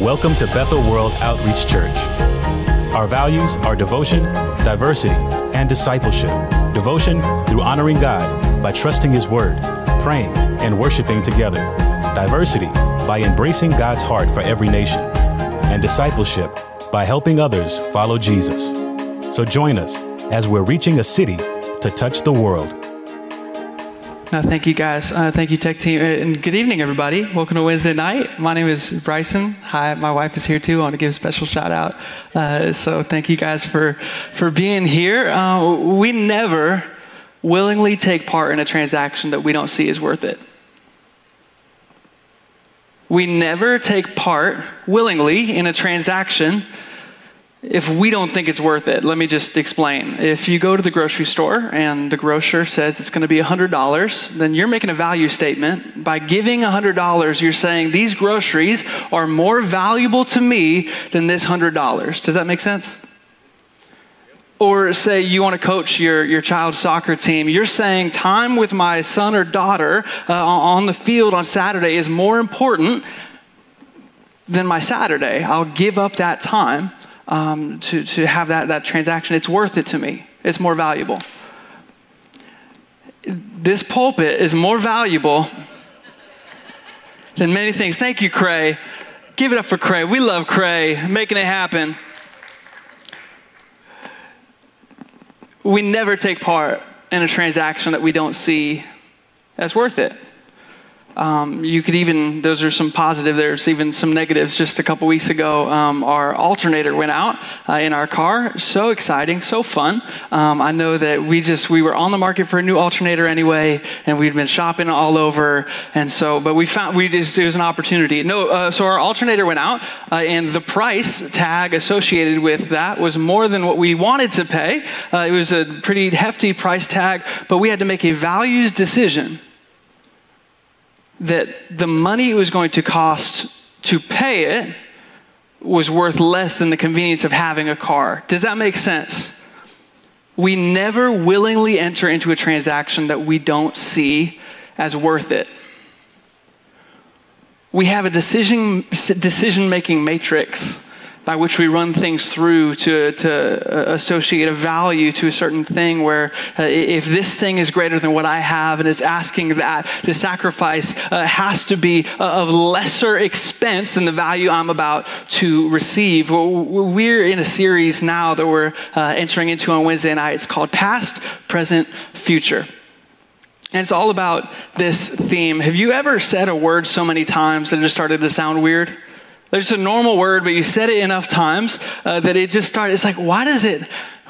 Welcome to Bethel World Outreach Church. Our values are devotion, diversity, and discipleship. Devotion through honoring God by trusting His Word, praying, and worshiping together. Diversity by embracing God's heart for every nation. And discipleship by helping others follow Jesus. So join us as we're reaching a city to touch the world. No, thank you guys. Thank you, tech team. And good evening, everybody. Welcome to Wednesday night. My name is Bryson. Hi, my wife is here too. I want to give a special shout out. So thank you guys for being here. We never willingly take part in a transaction that we don't see is worth it. We never take part willingly in a transaction if we don't think it's worth it. Let me just explain. If you go to the grocery store and the grocer says it's going to be $100, then you're making a value statement. By giving $100, you're saying these groceries are more valuable to me than this $100. Does that make sense? Or say you want to coach your child's soccer team. You're saying time with my son or daughter on the field on Saturday is more important than my Saturday. I'll give up that time to have that transaction. It's worth it to me. It's more valuable. This pulpit is more valuable than many things. Thank you, Cray. Give it up for Cray. We love Cray, making it happen. We never take part in a transaction that we don't see as worth it. You could even, those are some positive, there's even some negatives. Just a couple weeks ago, our alternator went out in our car. So exciting, so fun. I know that we were on the market for a new alternator anyway, and we'd been shopping all over. And so, but it was an opportunity. So our alternator went out, and the price tag associated with that was more than what we wanted to pay. It was a pretty hefty price tag, but we had to make a values decision that the money it was going to cost to pay it was worth less than the convenience of having a car. Does that make sense? We never willingly enter into a transaction that we don't see as worth it. We have a decision-making matrix by which we run things through to associate a value to a certain thing, where if this thing is greater than what I have and is asking that, the sacrifice has to be of lesser expense than the value I'm about to receive. We're in a series now that we're entering into on Wednesday night. It's called Past, Present, Future. And it's all about this theme. Have you ever said a word so many times that it just started to sound weird? There's just a normal word, but you said it enough times that it just started. It's like, why does it?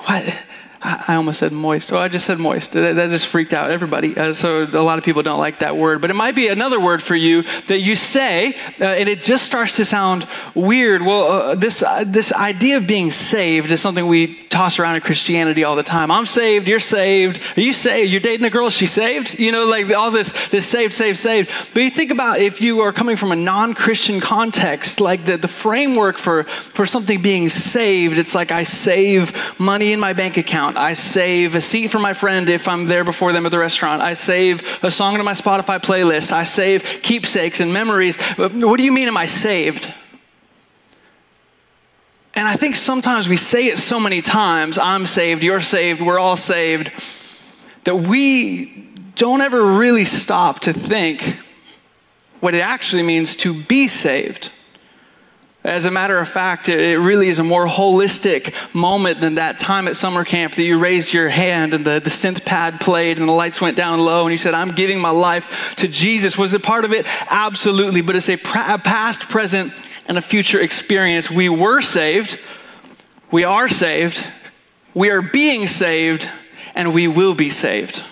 Why? I almost said moist. Oh, I just said moist. That just freaked out everybody. So a lot of people don't like that word. But it might be another word for you that you say, and it just starts to sound weird. Well, this idea of being saved is something we toss around in Christianity all the time. I'm saved. You're saved. Are you saved? You're dating a girl. She's saved. You know, like all this saved, saved, saved. But you think about if you are coming from a non-Christian context, like the framework for something being saved. It's like I save money in my bank account. I save a seat for my friend if I'm there before them at the restaurant. I save a song to my Spotify playlist. I save keepsakes and memories. What do you mean, am I saved? And I think sometimes we say it so many times, I'm saved, you're saved, we're all saved, that we don't ever really stop to think what it actually means to be saved. As a matter of fact, it really is a more holistic moment than that time at summer camp that you raised your hand and the synth pad played and the lights went down low and you said, I'm giving my life to Jesus. Was it part of it? Absolutely. But it's a past, present, and a future experience. We were saved. We are saved. We are being saved. And we will be saved.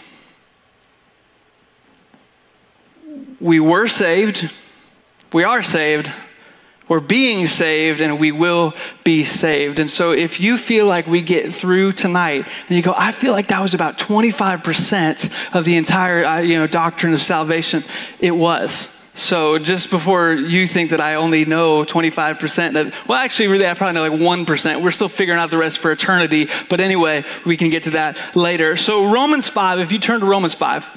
We were saved. We are saved. We're being saved, and we will be saved. And so if you feel like we get through tonight and you go, I feel like that was about 25% of the entire doctrine of salvation, it was. So just before you think that I only know 25%, well, actually, really, I probably know like 1%. We're still figuring out the rest for eternity. But anyway, we can get to that later. So Romans 5, if you turn to Romans 5.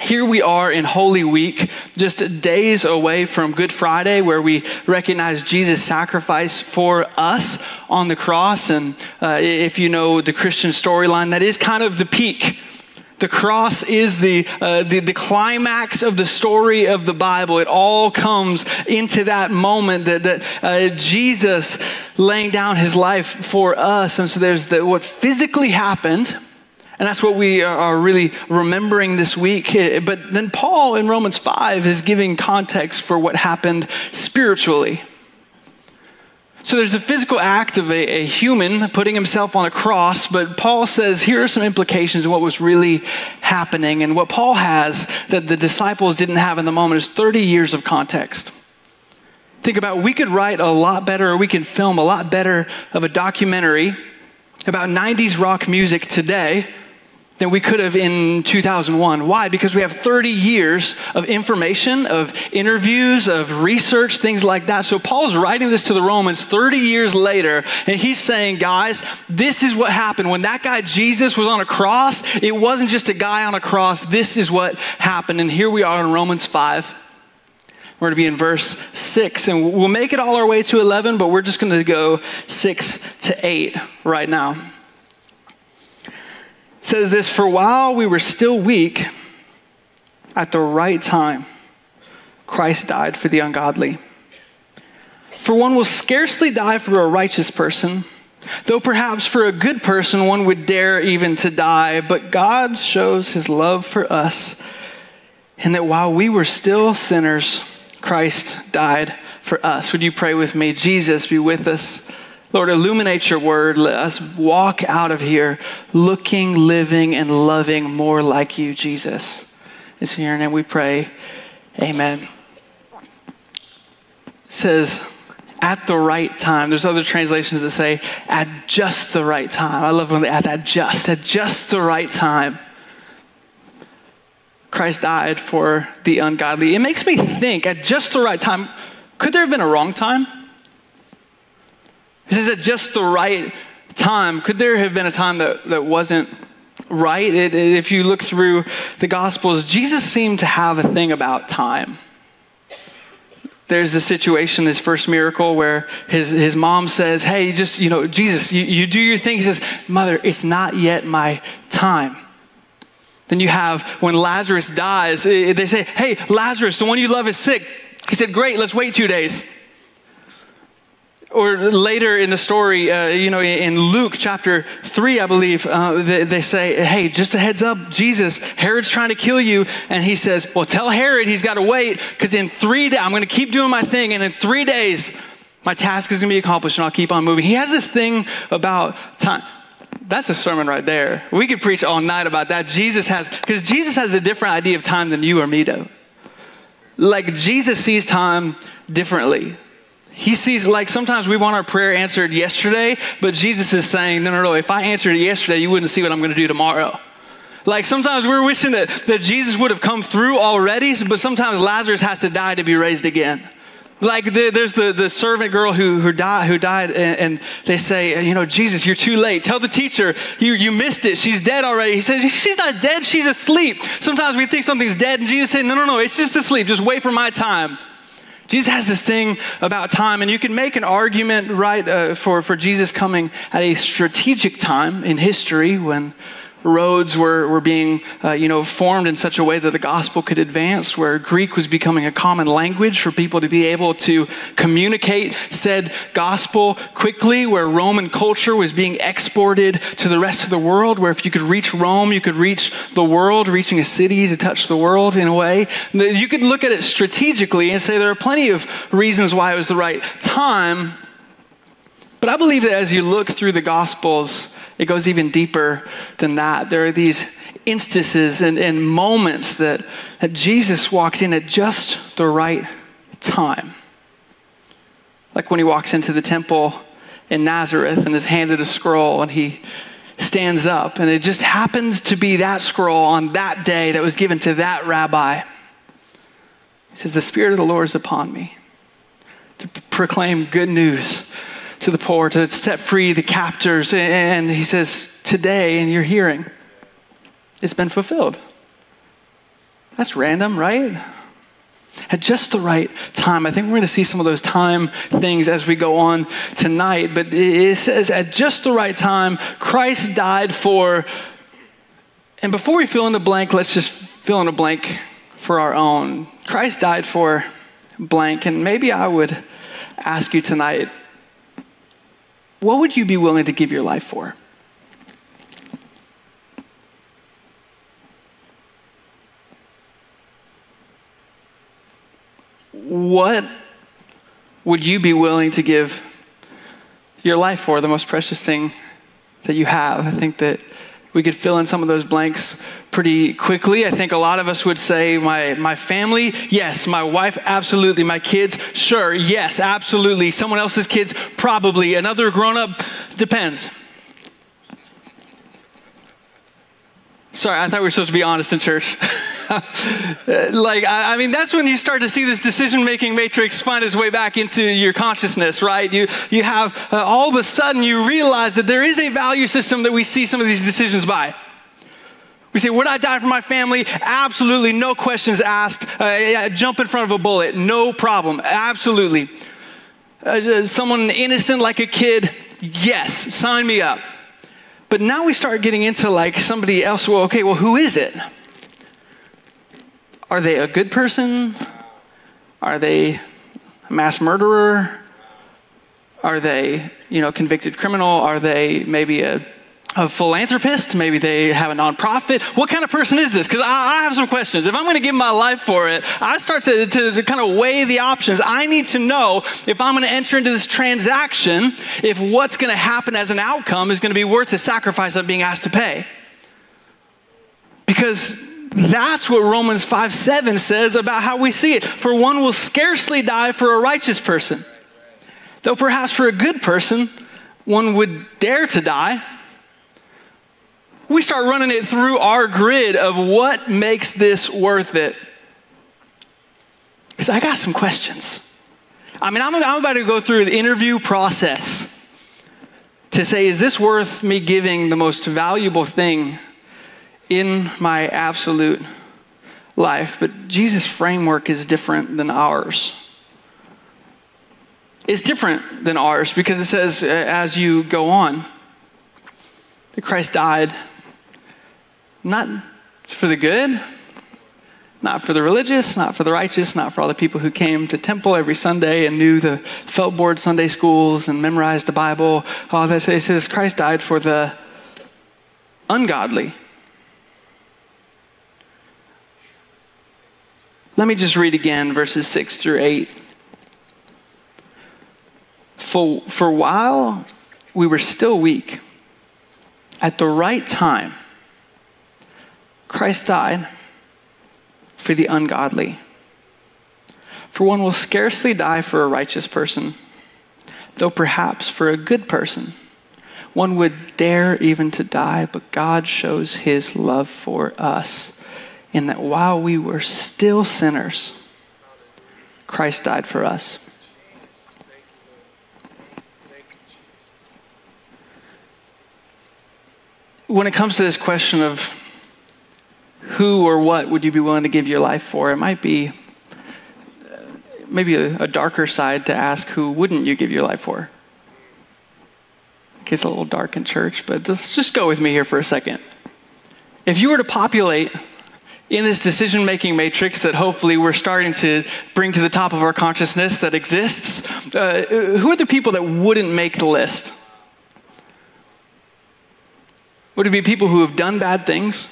Here we are in Holy Week, just days away from Good Friday, where we recognize Jesus' sacrifice for us on the cross. And if you know the Christian storyline, that is kind of the peak. The cross is the climax of the story of the Bible. It all comes into that moment that Jesus laying down his life for us. And so there's what physically happened. And that's what we are really remembering this week. But then Paul in Romans 5 is giving context for what happened spiritually. So there's a physical act of a human putting himself on a cross, but Paul says here are some implications of what was really happening. And what Paul has that the disciples didn't have in the moment is 30 years of context. Think about, we could write a lot better, or we could film a lot better of a documentary about 90s rock music today than we could have in 2001. Why? Because we have 30 years of information, of interviews, of research, things like that. So Paul's writing this to the Romans 30 years later, and he's saying, guys, this is what happened. When that guy Jesus was on a cross, it wasn't just a guy on a cross. This is what happened. And here we are in Romans 5. We're going to be in verse 6, and we'll make it all our way to 11, but we're just going to go 6 to 8 right now. It says this, "For while we were still weak, at the right time, Christ died for the ungodly. For one will scarcely die for a righteous person, though perhaps for a good person one would dare even to die. But God shows his love for us, and that while we were still sinners, Christ died for us." Would you pray with me? Jesus, be with us. Lord, illuminate your word. Let us walk out of here looking, living, and loving more like you, Jesus. It's in your name we pray. Amen. It says, at the right time. There's other translations that say, at just the right time. I love when they add that just. At just the right time, Christ died for the ungodly. It makes me think, at just the right time, could there have been a wrong time? This is at just the right time. Could there have been a time that wasn't right? If you look through the Gospels, Jesus seemed to have a thing about time. There's this situation, this first miracle, where his mom says, hey, just, you know, Jesus, you do your thing. He says, Mother, it's not yet my time. Then you have when Lazarus dies, they say, hey, Lazarus, the one you love is sick. He said, great, let's wait 2 days. Or later in the story, in Luke chapter 3, I believe, they say, hey, just a heads up, Jesus, Herod's trying to kill you. And he says, well, tell Herod he's got to wait, because in 3 days, I'm going to keep doing my thing. And in 3 days, my task is going to be accomplished and I'll keep on moving. He has this thing about time. That's a sermon right there. We could preach all night about that. Because Jesus has a different idea of time than you or me do. Like, Jesus sees time differently. He sees, like, sometimes we want our prayer answered yesterday, but Jesus is saying, no, if I answered it yesterday, you wouldn't see what I'm going to do tomorrow. Like, sometimes we're wishing that Jesus would have come through already, but sometimes Lazarus has to die to be raised again. Like, there's the servant girl who died, and they say, Jesus, you're too late. Tell the teacher, you missed it. She's dead already. He says, she's not dead. She's asleep. Sometimes we think something's dead, and Jesus said, no, it's just asleep. Just wait for my time. Jesus has this thing about time, and you can make an argument, right, for Jesus coming at a strategic time in history when roads were being, formed in such a way that the gospel could advance, where Greek was becoming a common language for people to be able to communicate said gospel quickly, where Roman culture was being exported to the rest of the world, where if you could reach Rome, you could reach the world, reaching a city to touch the world in a way. You could look at it strategically and say there are plenty of reasons why it was the right time. But I believe that as you look through the Gospels, it goes even deeper than that. There are these instances and moments that Jesus walked in at just the right time. Like when he walks into the temple in Nazareth and is handed a scroll, and he stands up. And it just happened to be that scroll on that day that was given to that rabbi. He says, the Spirit of the Lord is upon me to proclaim good news to the poor, to set free the captors. And he says, today in your hearing, it's been fulfilled. That's random, right? At just the right time. I think we're going to see some of those time things as we go on tonight. But it says, at just the right time, Christ died for. And before we fill in the blank, let's just fill in a blank for our own. Christ died for blank. And maybe I would ask you tonight, what would you be willing to give your life for? What would you be willing to give your life for, the most precious thing that you have? I think that we could fill in some of those blanks pretty quickly. I think a lot of us would say, my family, yes. My wife, absolutely. My kids, sure, yes, absolutely. Someone else's kids, probably. Another grown-up, depends. Sorry, I thought we were supposed to be honest in church. Like, I mean, that's when you start to see this decision-making matrix find its way back into your consciousness, right? You have, all of a sudden, you realize that there is a value system that we see some of these decisions by. We say, would I die for my family? Absolutely, no questions asked. Jump in front of a bullet, no problem, absolutely. Someone innocent like a kid, yes, sign me up. But now we start getting into like somebody else, well, okay, well, who is it? Are they a good person? Are they a mass murderer? Are they, you know, convicted criminal? Are they maybe a philanthropist? Maybe they have a nonprofit? What kind of person is this? Because I have some questions. If I'm going to give my life for it, I start to kind of weigh the options. I need to know if I'm going to enter into this transaction, if what's going to happen as an outcome is going to be worth the sacrifice I'm being asked to pay. Because that's what Romans 5:7 says about how we see it. For one will scarcely die for a righteous person, though perhaps for a good person, one would dare to die. We start running it through our grid of what makes this worth it. Because I got some questions. I mean, I'm about to go through the interview process to say, is this worth me giving the most valuable thing in my absolute life? But Jesus' framework is different than ours. It's different than ours because it says, as you go on, that Christ died not for the good, not for the religious, not for the righteous, not for all the people who came to temple every Sunday and knew the felt board Sunday schools and memorized the Bible. All that. It says Christ died for the ungodly. Let me just read again verses 6 through 8. For while we were still weak, at the right time, Christ died for the ungodly. For one will scarcely die for a righteous person, though perhaps for a good person, one would dare even to die, but God shows his love for us, in that while we were still sinners, Christ died for us. When it comes to this question of who or what would you be willing to give your life for, it might be maybe a darker side to ask, who wouldn't you give your life for? It gets a little dark in church, but just go with me here for a second. If you were to populate in this decision-making matrix that hopefully we're starting to bring to the top of our consciousness that exists, who are the people that wouldn't make the list? Would it be people who have done bad things?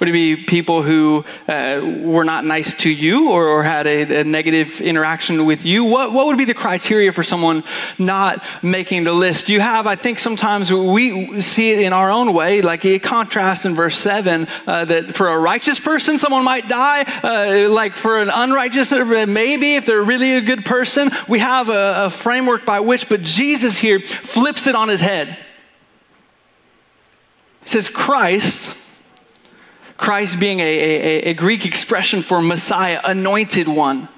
Would it be people who were not nice to you or had a negative interaction with you? What would be the criteria for someone not making the list? You have, I think sometimes we see it in our own way, like a contrast in verse 7, that for a righteous person, someone might die. Like for an unrighteous, maybe if they're really a good person, we have a framework by which, but Jesus here flips it on his head. It says Christ being a Greek expression for Messiah, anointed one,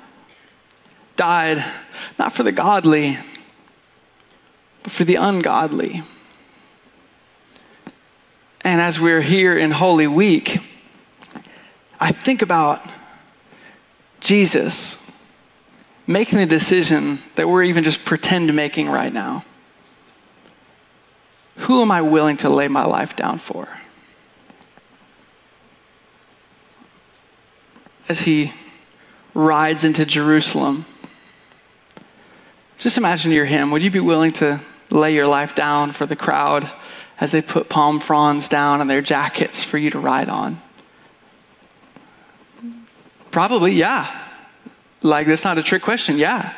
died not for the godly, but for the ungodly. And as we're here in Holy Week, I think about Jesus making the decision that we're even just pretend making right now. Who am I willing to lay my life down for? As he rides into Jerusalem, just imagine you're him. Would you be willing to lay your life down for the crowd as they put palm fronds down on their jackets for you to ride on? Probably, yeah. Like, that's not a trick question, yeah.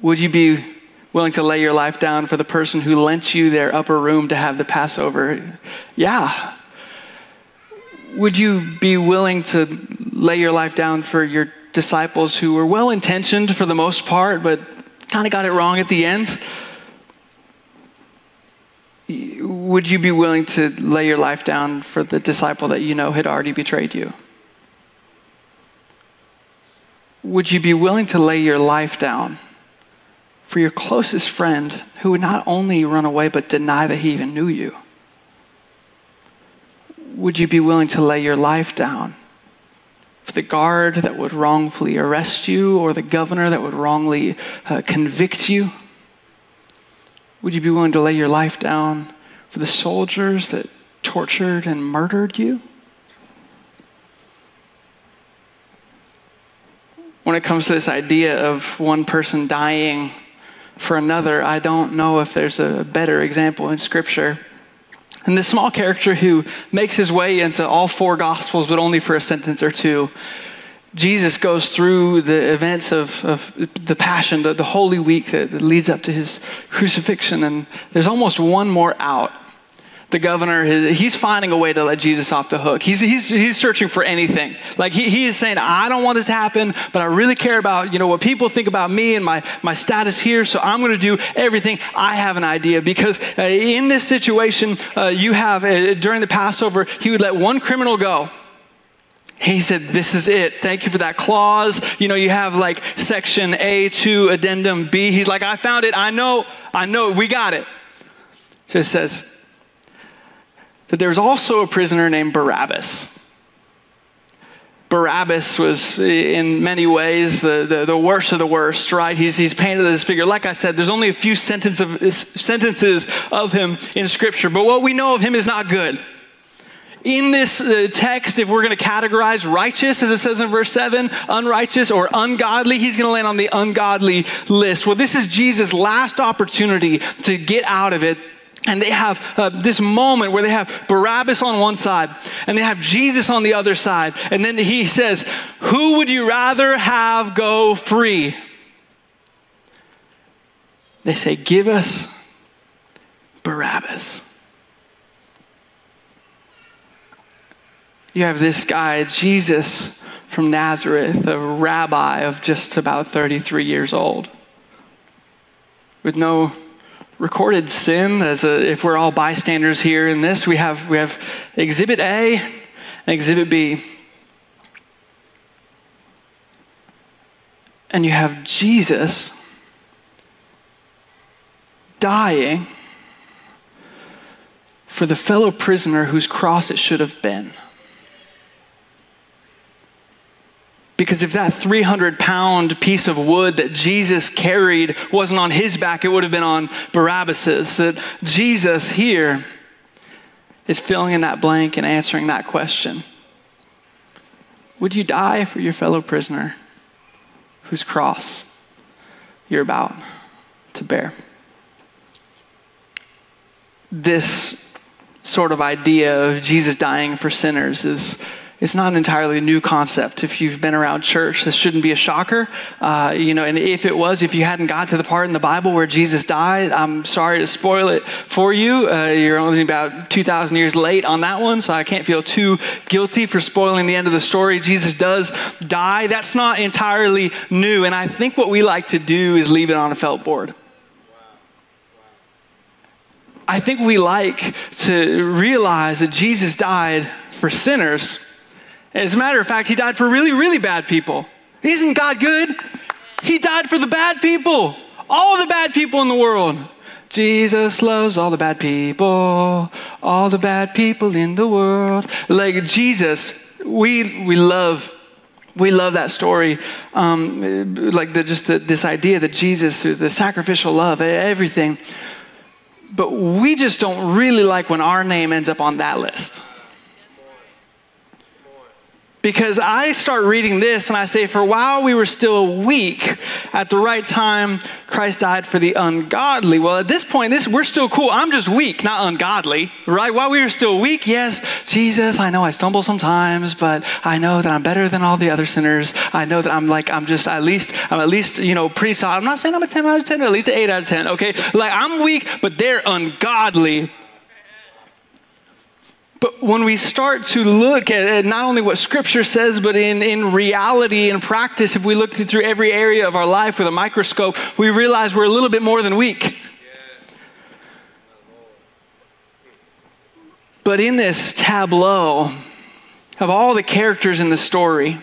Would you be willing to lay your life down for the person who lent you their upper room to have the Passover? Yeah. Would you be willing to lay your life down for your disciples who were well-intentioned for the most part, but kind of got it wrong at the end? Would you be willing to lay your life down for the disciple that you know had already betrayed you? Would you be willing to lay your life down for your closest friend who would not only run away but deny that he even knew you? Would you be willing to lay your life down for the guard that would wrongfully arrest you or the governor that would wrongly convict you? Would you be willing to lay your life down for the soldiers that tortured and murdered you? When it comes to this idea of one person dying for another, I don't know if there's a better example in Scripture. And this small character who makes his way into all four Gospels, but only for a sentence or two, Jesus goes through the events of the Passion, the Holy Week that leads up to his crucifixion, and there's almost one more out. The governor, he's finding a way to let Jesus off the hook. He's searching for anything. Like he is saying, I don't want this to happen, but I really care about, you know, what people think about me and my status here, so I'm going to do everything. I have an idea, because in this situation, you have, during the Passover, he would let one criminal go. He said, this is it. Thank you for that clause. You know, you have like section A2, addendum B. He's like, I found it. I know, we got it. So it says that there was also a prisoner named Barabbas. Barabbas was, in many ways, the worst of the worst, right? He's painted as this figure. Like I said, there's only a few sentences of him in Scripture, but what we know of him is not good. In this text, if we're going to categorize righteous, as it says in verse 7, unrighteous or ungodly, he's going to land on the ungodly list. Well, this is Jesus' last opportunity to get out of it. And they have this moment where they have Barabbas on one side and they have Jesus on the other side. And then he says, who would you rather have go free? They say, give us Barabbas. You have this guy, Jesus from Nazareth, a rabbi of just about 33 years old, with no recorded sin. If we're all bystanders here in this, we have Exhibit A and Exhibit B. And you have Jesus dying for the fellow prisoner whose cross it should have been. Because if that 300-pound piece of wood that Jesus carried wasn't on his back, it would have been on Barabbas's. That Jesus here is filling in that blank and answering that question. Would you die for your fellow prisoner whose cross you're about to bear? This sort of idea of Jesus dying for sinners is. It's not an entirely new concept. If you've been around church, this shouldn't be a shocker. You know, and if it was, if you hadn't got to the part in the Bible where Jesus died, I'm sorry to spoil it for you. You're only about 2,000 years late on that one, so I can't feel too guilty for spoiling the end of the story. Jesus does die. That's not entirely new, and I think what we like to do is leave it on a felt board. I think we like to realize that Jesus died for sinners. As a matter of fact, he died for really, really bad people. Isn't God good? He died for the bad people, all the bad people in the world. Jesus loves all the bad people in the world. Like Jesus We love that story, this idea that Jesus, through the sacrificial love, everything. But we just don't really like when our name ends up on that list. Because I start reading this and I say, for while we were still weak, at the right time, Christ died for the ungodly. Well, at this point, we're still cool. I'm just weak, not ungodly, right? While we were still weak, yes, Jesus, I know I stumble sometimes, but I know that I'm better than all the other sinners. I know that I'm at least, pretty solid. I'm not saying I'm a 10 out of 10, but at least an 8 out of 10, okay? I'm weak, but they're ungodly. But when we start to look at not only what Scripture says, but in reality, in practice, if we looked through every area of our life with a microscope, we realize we're a little bit more than weak. Yes. But in this tableau of all the characters in the story,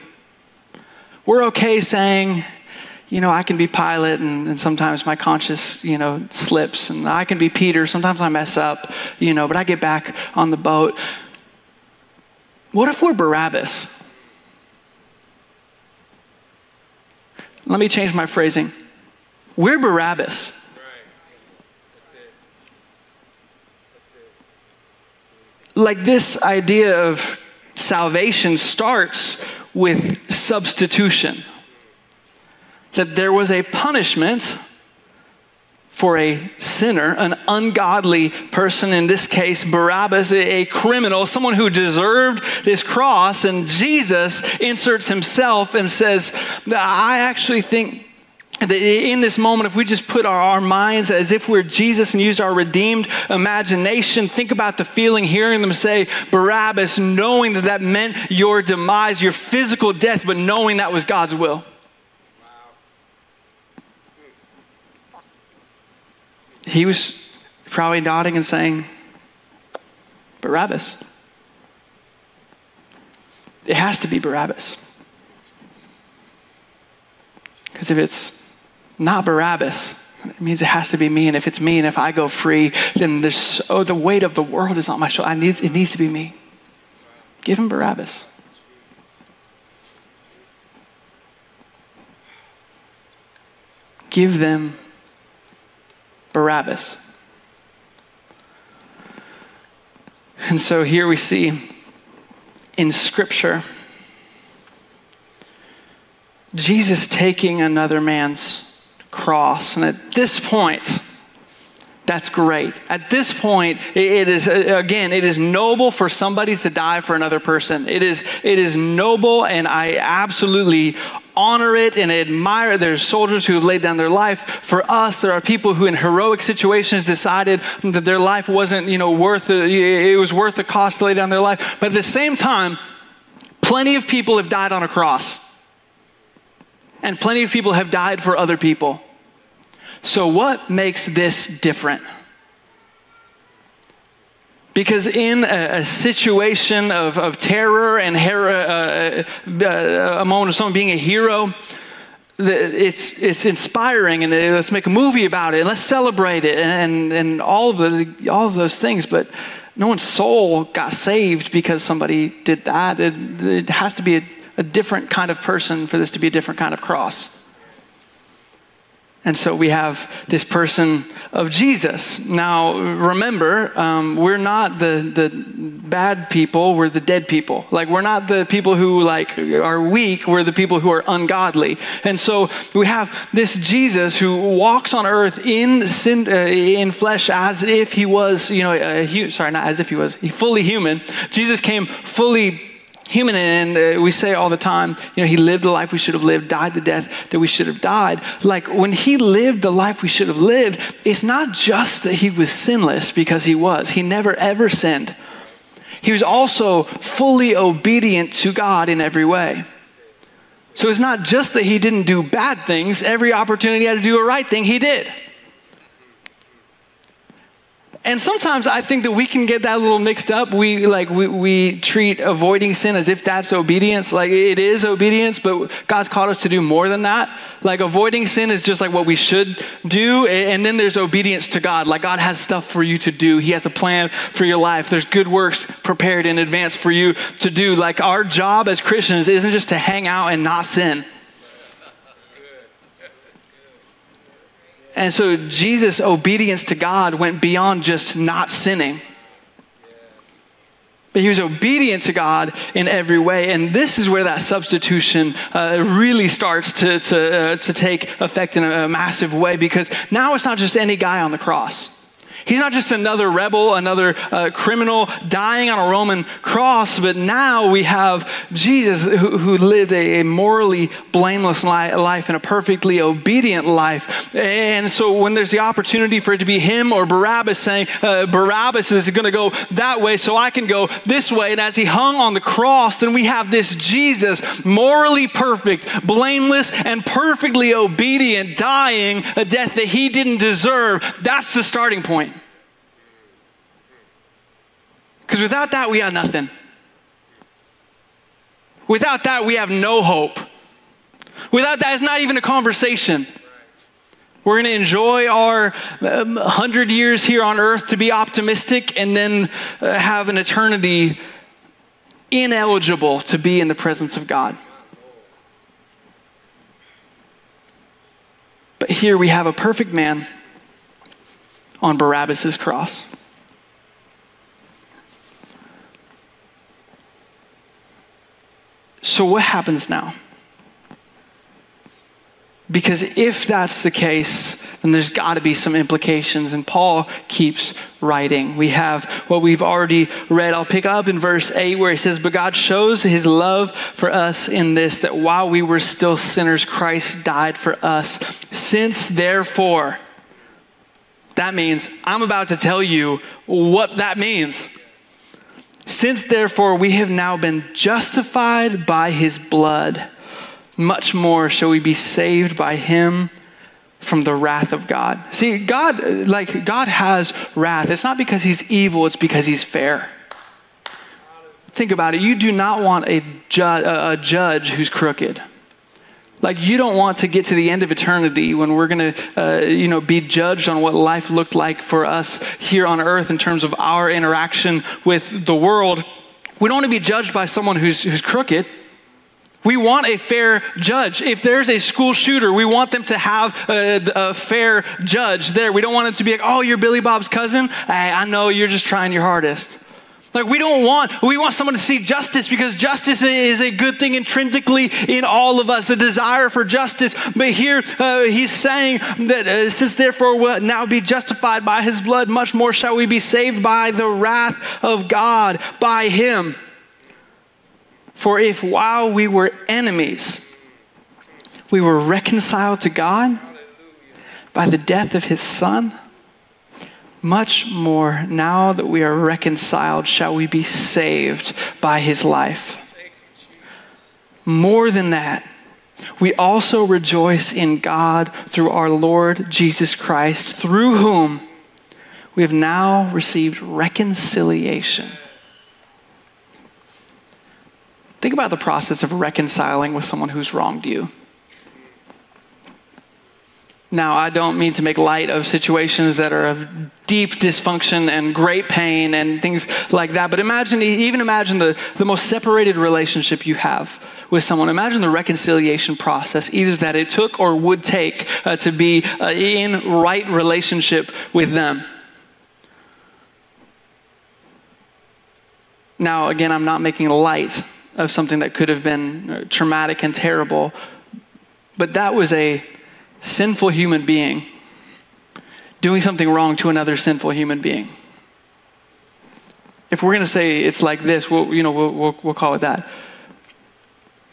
we're okay saying, I can be Pilate, and sometimes my conscience, slips. And I can be Peter. Sometimes I mess up, but I get back on the boat. What if we're Barabbas? Let me change my phrasing. We're Barabbas. Right. That's it. That's it. This idea of salvation starts with substitution. That there was a punishment for a sinner, an ungodly person, in this case, Barabbas, a criminal, someone who deserved this cross, and Jesus inserts himself and says, I actually think that in this moment, if we just put our minds as if we're Jesus and use our redeemed imagination, think about the feeling, hearing them say, Barabbas, knowing that meant your demise, your physical death, but knowing that was God's will. He was probably nodding and saying, Barabbas. It has to be Barabbas. Because if it's not Barabbas, it means it has to be me. And if it's me, and if I go free, then the weight of the world is on my shoulder. It needs to be me. Give him Barabbas. Give them Barabbas. And so here we see in Scripture Jesus taking another man's cross. And at this point, that's great. At this point, it is noble for somebody to die for another person. It is noble, and I absolutely honor it and admire it. There's soldiers who have laid down their life for us. There are people who in heroic situations decided that their life wasn't, it was worth the cost to lay down their life. But at the same time, plenty of people have died on a cross. And plenty of people have died for other people. So what makes this different? Because in a situation of terror and a moment of someone being a hero, it's inspiring, and let's make a movie about it, and let's celebrate it, and all of those things. But no one's soul got saved because somebody did that. It has to be a different kind of person for this to be a different kind of cross. And so we have this person of Jesus. Now, remember, we're not the bad people, we're the dead people. We're not the people who, are weak, we're the people who are ungodly. And so we have this Jesus who walks on earth in flesh as if he was, not as if he was, fully human. Jesus came fully human, and we say all the time, he lived the life we should have lived, died the death that we should have died. When he lived the life we should have lived, it's not just that he was sinless, because he was. He never, ever sinned. He was also fully obedient to God in every way. So it's not just that he didn't do bad things. Every opportunity he had to do a right thing, he did. And sometimes I think that we can get that a little mixed up. We treat avoiding sin as if that's obedience. Like, it is obedience, but God's called us to do more than that. Like, avoiding sin is just like what we should do. And then there's obedience to God. Like, God has stuff for you to do. He has a plan for your life. There's good works prepared in advance for you to do. Like, our job as Christians isn't just to hang out and not sin. And so Jesus' obedience to God went beyond just not sinning. But he was obedient to God in every way. And this is where that substitution really starts to take effect in a massive way, because now it's not just any guy on the cross. He's not just another rebel, another criminal dying on a Roman cross, but now we have Jesus who lived a morally blameless life and a perfectly obedient life. And so when there's the opportunity for it to be him or Barabbas saying, Barabbas is going to go that way so I can go this way. And as he hung on the cross, then we have this Jesus, morally perfect, blameless, and perfectly obedient, dying a death that he didn't deserve. That's the starting point. Because without that, we have nothing. Without that, we have no hope. Without that, it's not even a conversation. We're going to enjoy our 100 years here on earth to be optimistic, and then have an eternity ineligible to be in the presence of God. But here we have a perfect man on Barabbas' cross. So what happens now? Because if that's the case, then there's got to be some implications. And Paul keeps writing. We have what we've already read. I'll pick up in verse 8 where he says, "But God shows his love for us in this, that while we were still sinners, Christ died for us. Since therefore..." That means I'm about to tell you what that means. "Since therefore we have now been justified by his blood, much more shall we be saved by him from the wrath of God." See, God has wrath. It's not because he's evil, it's because he's fair. Think about it. You do not want a judge who's crooked. Like, you don't want to get to the end of eternity when we're going to, be judged on what life looked like for us here on earth in terms of our interaction with the world. We don't want to be judged by someone who's crooked. We want a fair judge. If there's a school shooter, we want them to have a fair judge there. We don't want it to be like, "Oh, you're Billy Bob's cousin? Hey, I know you're just trying your hardest." Like, we want someone to see justice, because justice is a good thing intrinsically in all of us, a desire for justice. But here he's saying that since therefore we'll now be justified by his blood, much more shall we be saved by the wrath of God, by him. "For if while we were enemies, we were reconciled to God by the death of his son, much more, now that we are reconciled, shall we be saved by his life. More than that, we also rejoice in God through our Lord Jesus Christ, through whom we have now received reconciliation." Think about the process of reconciling with someone who's wronged you. Now, I don't mean to make light of situations that are of deep dysfunction and great pain and things like that, but imagine the most separated relationship you have with someone. Imagine the reconciliation process, either that it took or would take to be in right relationship with them. Now, again, I'm not making light of something that could have been traumatic and terrible, but that was a sinful human being doing something wrong to another sinful human being. If we're going to say it's like this, we'll call it that.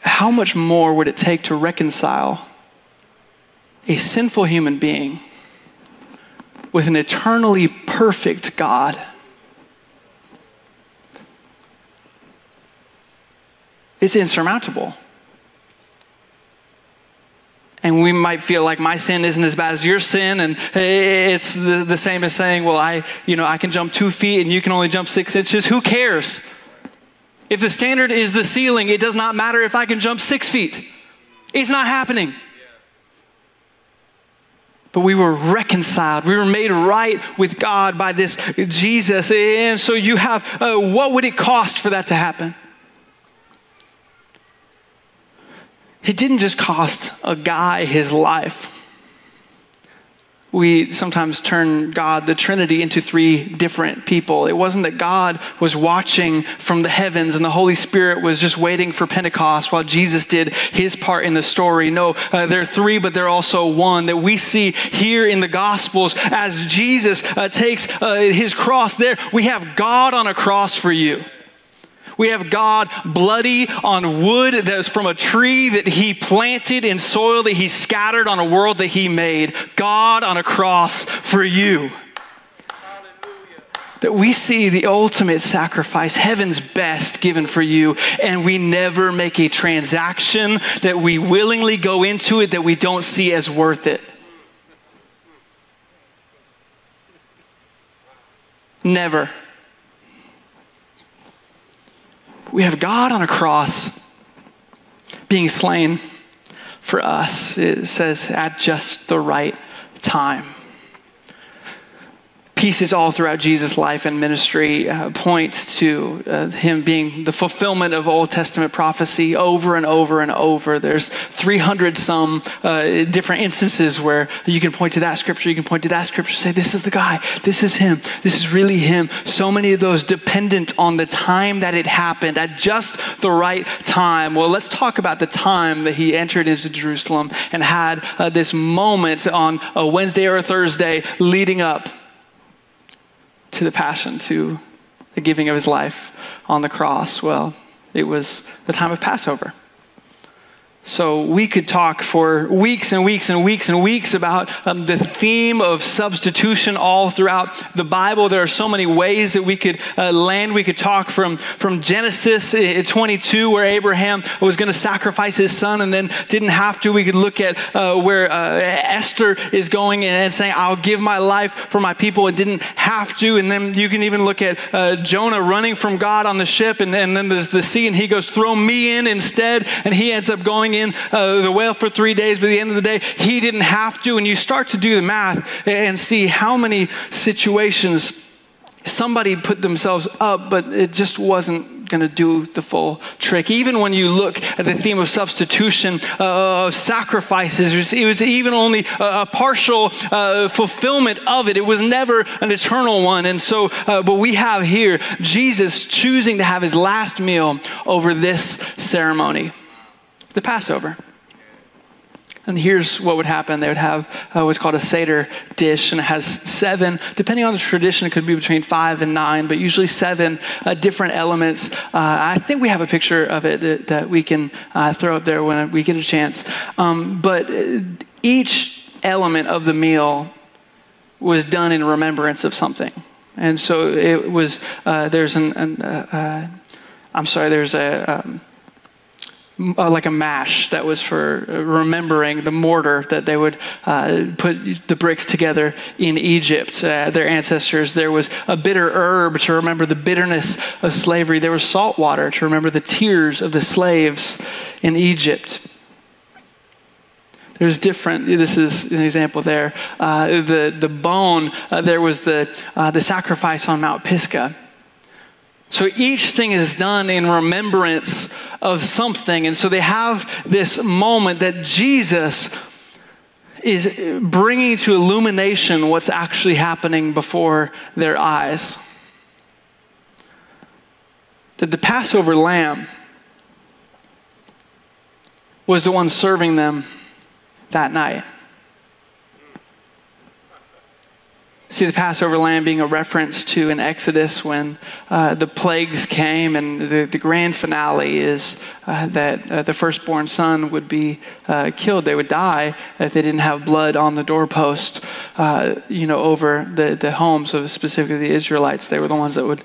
How much more would it take to reconcile a sinful human being with an eternally perfect God? It's insurmountable. And we might feel like my sin isn't as bad as your sin, and it's the same as saying, well, I can jump 2 feet and you can only jump 6 inches. Who cares? If the standard is the ceiling, it does not matter if I can jump 6 feet. It's not happening. But we were reconciled. We were made right with God by this Jesus. And so you have, what would it cost for that to happen? It didn't just cost a guy his life. We sometimes turn God, the Trinity, into three different people. It wasn't that God was watching from the heavens and the Holy Spirit was just waiting for Pentecost while Jesus did his part in the story. No, they're three, but they're also one. That we see here in the Gospels as Jesus takes his cross there. We have God on a cross for you. We have God bloody on wood that is from a tree that he planted in soil that he scattered on a world that he made. God on a cross for you. Hallelujah. That we see the ultimate sacrifice, heaven's best given for you, and we never make a transaction that we willingly go into it that we don't see as worth it. Never. We have God on a cross being slain for us. It says at just the right time. Pieces all throughout Jesus' life and ministry points to him being the fulfillment of Old Testament prophecy over and over and over. There's 300 some different instances where you can point to that scripture, you can point to that scripture, say this is the guy, this is him, this is really him. So many of those dependent on the time that it happened, at just the right time. Well, let's talk about the time that he entered into Jerusalem and had this moment on a Wednesday or a Thursday leading up to the passion, to the giving of his life on the cross. Well, it was the time of Passover. So we could talk for weeks and weeks and weeks and weeks about the theme of substitution all throughout the Bible. There are so many ways that we could land. We could talk from Genesis 22 where Abraham was going to sacrifice his son and then didn't have to. We could look at where Esther is going and saying, I'll give my life for my people and didn't have to. And then you can even look at Jonah running from God on the ship and then there's the sea and he goes, throw me in instead. And he ends up going in the whale for 3 days, but at the end of the day, he didn't have to. And you start to do the math and see how many situations somebody put themselves up, but it just wasn't going to do the full trick. Even when you look at the theme of substitution, of sacrifices, it was even only a partial fulfillment of it. It was never an eternal one. And so, but we have here Jesus choosing to have his last meal over this ceremony. The Passover. And here's what would happen. They would have what's called a Seder dish, and it has seven, depending on the tradition, it could be between 5 and 9, but usually 7 different elements. I think we have a picture of it that we can throw up there when we get a chance. But each element of the meal was done in remembrance of something. And so it was, like a mash that was for remembering the mortar that they would put the bricks together in Egypt. Their ancestors, there was a bitter herb to remember the bitterness of slavery. There was salt water to remember the tears of the slaves in Egypt. There's different, this is an example there. The bone, there was the sacrifice on Mount Pisgah. So each thing is done in remembrance of something. And so they have this moment that Jesus is bringing to illumination what's actually happening before their eyes. That the Passover lamb was the one serving them that night. See the Passover lamb being a reference to an Exodus when the plagues came, and the grand finale is that the firstborn son would be killed. They would die if they didn't have blood on the doorpost, over the homes of specifically the Israelites. They were the ones that would,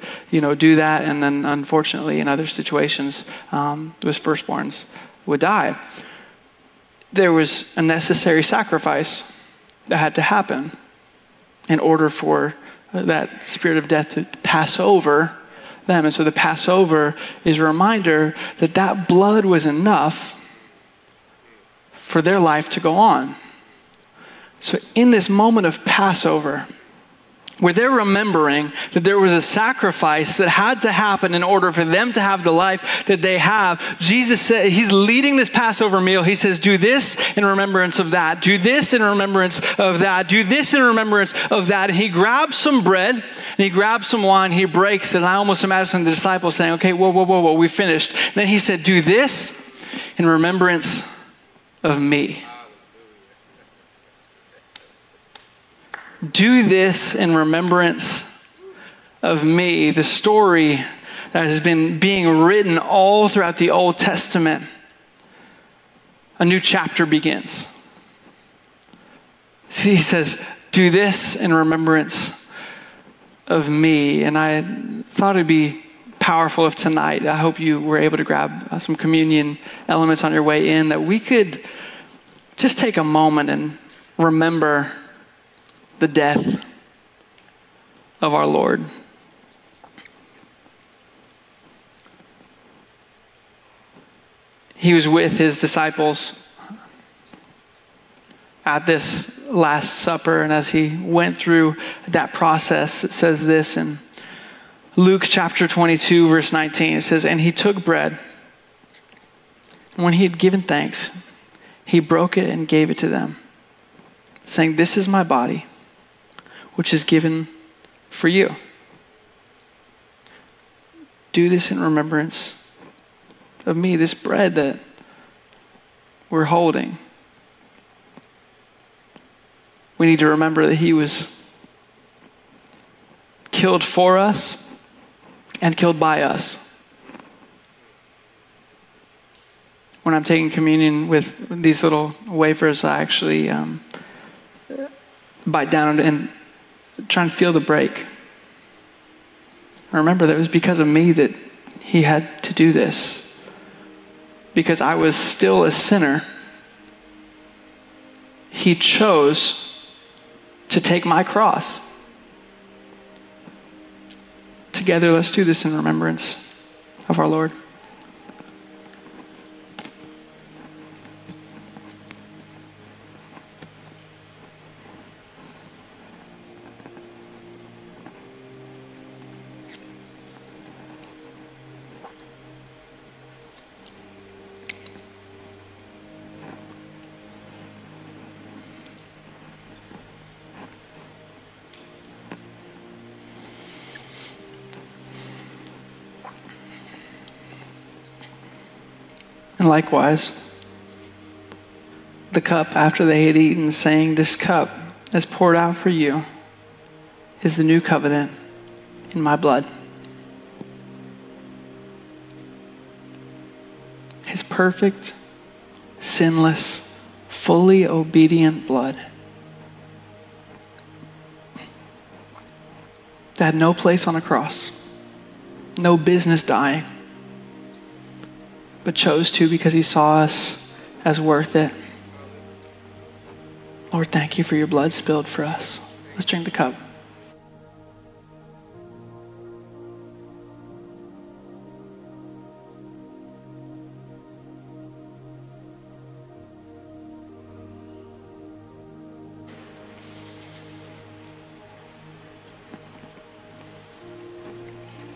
do that. And then unfortunately in other situations, those firstborns would die. there was a necessary sacrifice that had to happen in order for that spirit of death to pass over them. And so the Passover is a reminder that that blood was enough for their life to go on. So in this moment of Passover, where they're remembering that there was a sacrifice that had to happen in order for them to have the life that they have, Jesus said, he's leading this Passover meal. He says, do this in remembrance of that. Do this in remembrance of that. Do this in remembrance of that. And he grabs some bread and he grabs some wine. He breaks it. And I almost imagine the disciples saying, okay, whoa, we finished. And then he said, do this in remembrance of me. Do this in remembrance of me. The story that has been being written all throughout the Old Testament. A new chapter begins. See, he says, do this in remembrance of me. And I thought it'd be powerful if tonight, I hope you were able to grab some communion elements on your way in, that we could just take a moment and remember the death of our Lord. He was with his disciples at this Last Supper, and as he went through that process, it says this in Luke chapter 22, verse 19. It says, and he took bread, and when he had given thanks, he broke it and gave it to them, saying, this is my body, which is given for you. Do this in remembrance of me, this bread that we're holding. We need to remember that he was killed for us and killed by us. When I'm taking communion with these little wafers, I actually bite down and try and feel the break. I remember that it was because of me that he had to do this. Because I was still a sinner, he chose to take my cross. Together, let's do this in remembrance of our Lord. And likewise, the cup after they had eaten, saying, this cup as poured out for you is the new covenant in my blood. His perfect, sinless, fully obedient blood that had no place on a cross, no business dying, but chose to because he saw us as worth it. Lord, thank you for your blood spilled for us. Let's drink the cup.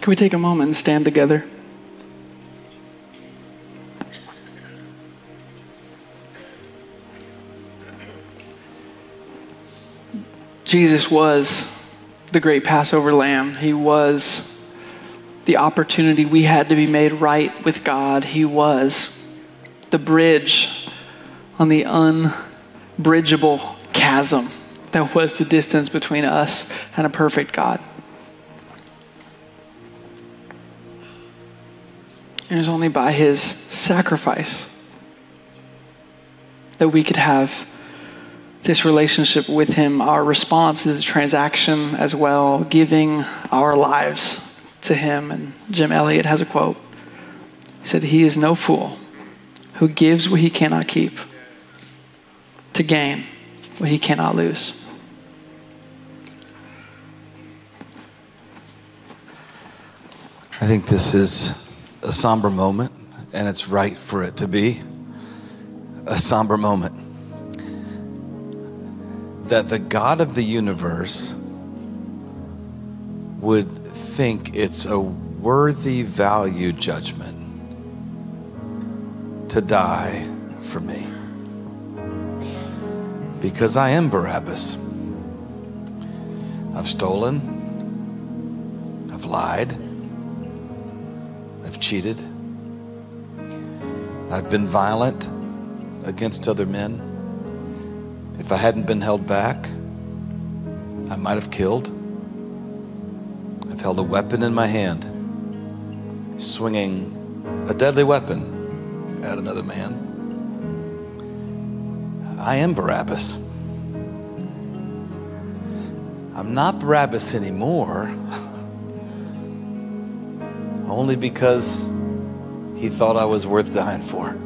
Can we take a moment and stand together? Jesus was the great Passover lamb. He was the opportunity we had to be made right with God. He was the bridge on the unbridgeable chasm that was the distance between us and a perfect God. And it was only by his sacrifice that we could have this relationship with him. Our response is a transaction as well, giving our lives to him. And Jim Elliott has a quote. He said, he is no fool who gives what he cannot keep to gain what he cannot lose. I think this is a somber moment, and it's right for it to be a somber moment. That the God of the universe would think it's a worthy value judgment to die for me. Because I am Barabbas. I've stolen, I've lied, I've cheated, I've been violent against other men. If I hadn't been held back, I might have killed. I've held a weapon in my hand, swinging a deadly weapon at another man. I am Barabbas. I'm not Barabbas anymore, only because he thought I was worth dying for.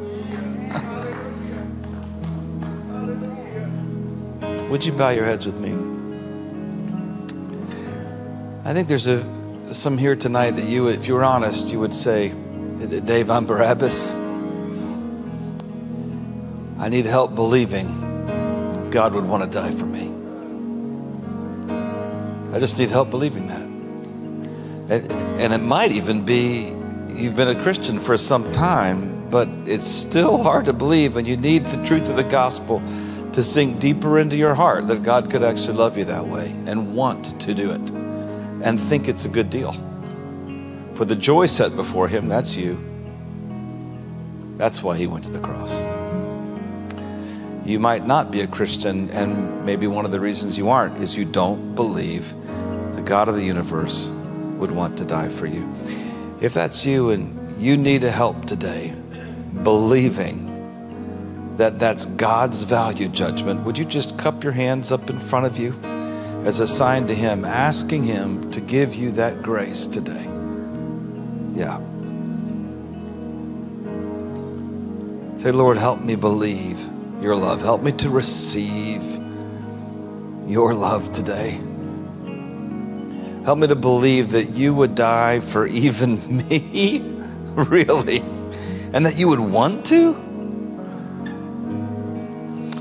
Would you bow your heads with me? I think there's some here tonight that you, if you were honest, you would say, Dave, I'm Barabbas. I need help believing God would want to die for me. I just need help believing that. And it might even be you've been a Christian for some time, but it's still hard to believe, and you need the truth of the gospel to sink deeper into your heart that God could actually love you that way and want to do it and think it's a good deal. For the joy set before him, that's you. That's why he went to the cross. You might not be a Christian, and maybe one of the reasons you aren't is you don't believe the God of the universe would want to die for you. If that's you and you need help today believing that's God's value judgment, would you just cup your hands up in front of you as a sign to him, asking him to give you that grace today? Yeah. Say, Lord, help me believe your love. Help me to receive your love today. Help me to believe that you would die for even me, really, and that you would want to.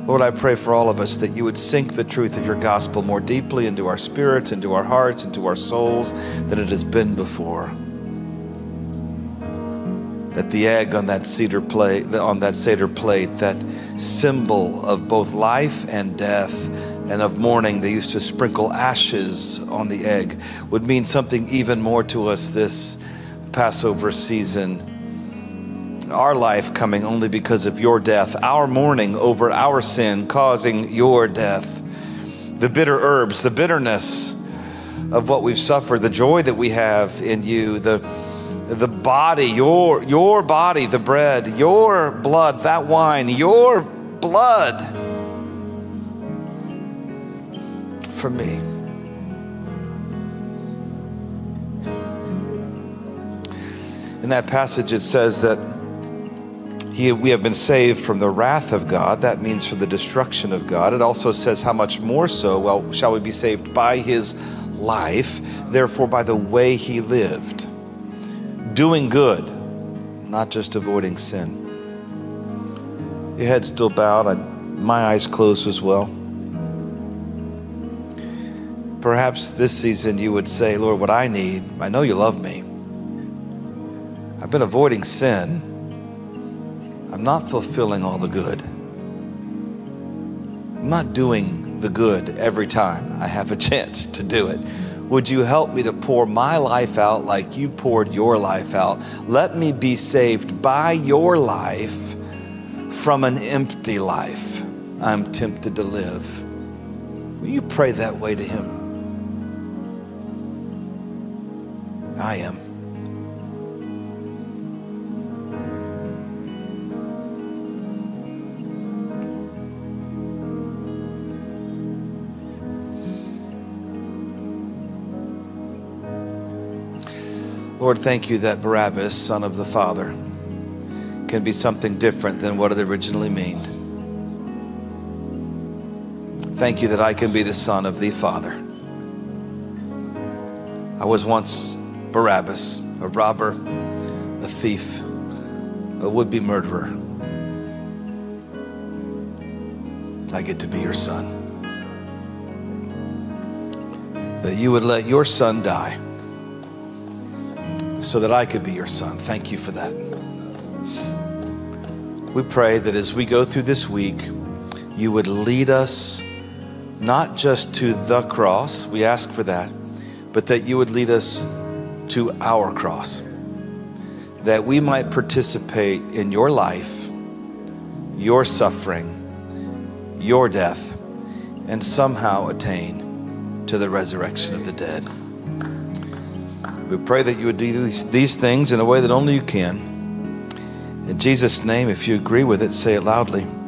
Lord, I pray for all of us that you would sink the truth of your gospel more deeply into our spirits, into our hearts, into our souls than it has been before. That the egg on that Seder plate, that symbol of both life and death and of mourning, they used to sprinkle ashes on the egg, would mean something even more to us this Passover season. Our life coming only because of your death, our mourning over our sin causing your death, the bitter herbs, the bitterness of what we've suffered, the joy that we have in you, the body, your body, the bread, your blood, that wine, your blood for me. In that passage it says that we have been saved from the wrath of God. That means from the destruction of God. It also says how much more so, well, shall we be saved by his life, therefore by the way he lived, doing good, not just avoiding sin. Your head still bowed, my eyes closed as well. Perhaps this season you would say, Lord, what I need, I know you love me. I've been avoiding sin. I'm not fulfilling all the good. I'm not doing the good every time I have a chance to do it. Would you help me to pour my life out like you poured your life out? Let me be saved by your life from an empty life I'm tempted to live. Will you pray that way to him? I am. Lord, thank you that Barabbas, son of the Father, can be something different than what it originally meant. Thank you that I can be the son of thee, Father. I was once Barabbas, a robber, a thief, a would-be murderer. I get to be your son. That you would let your son die so that I could be your son. Thank you for that. We pray that as we go through this week, you would lead us not just to the cross, we ask for that, but that you would lead us to our cross, that we might participate in your life, your suffering, your death, and somehow attain to the resurrection of the dead. We pray that you would do these things in a way that only you can. In Jesus' name, if you agree with it, say it loudly.